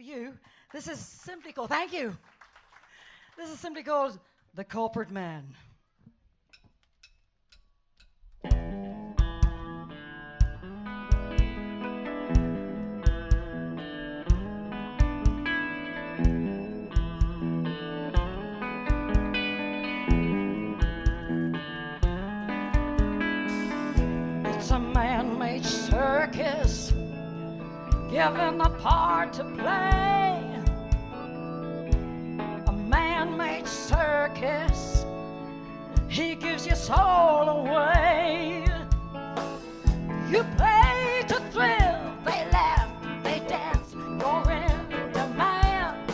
for you. This is simply called, thank you. This is simply called The Corporate Man. It's a man-made circus, given a part to play. A man-made circus, he gives your soul away. You play to thrill, they laugh, they dance, you're in demand.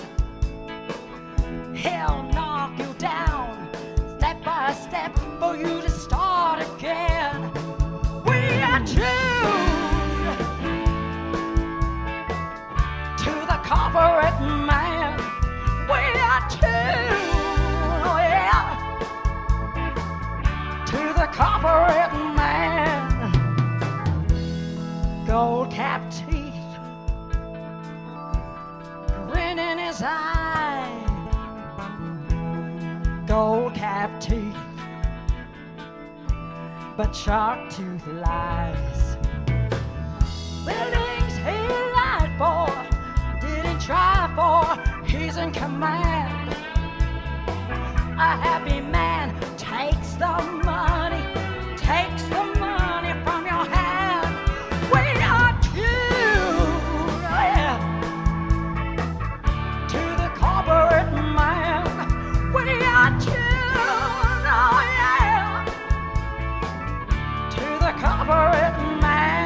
He'll knock you down, step by step, for you to start again. We are true. Corporate man, we are true, oh yeah, to the corporate man. Gold-capped teeth, grin in his eye. Gold-capped teeth, but shark-toothed lies. Buildings he lied for, try for, he's in command. A happy man takes the money, takes the money from your hand. We are true, yeah, to the corporate man. We are true, oh yeah, to the corporate man.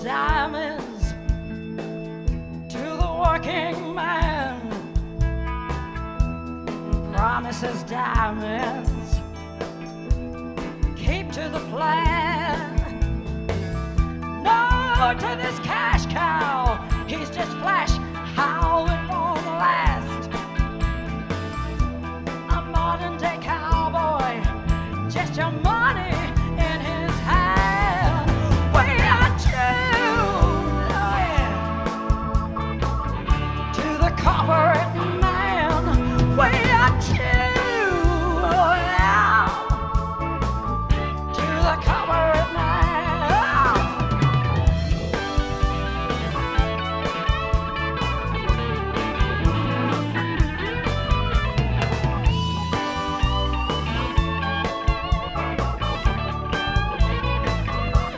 Diamonds to the working man, promises diamonds, keep to the plan. No to this cash cow, he's just flash, how it won't last. A modern day cowboy, just your money in his hand. We are true. Corporate man, we are true, oh yeah, to the corporate man.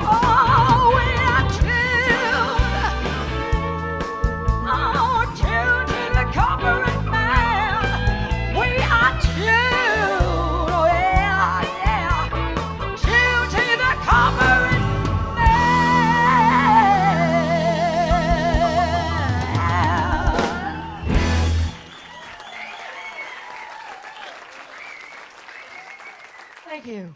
Oh, we are true, oh true. Corporate man, we are true, oh yeah, yeah, true to the corporate man. Thank you.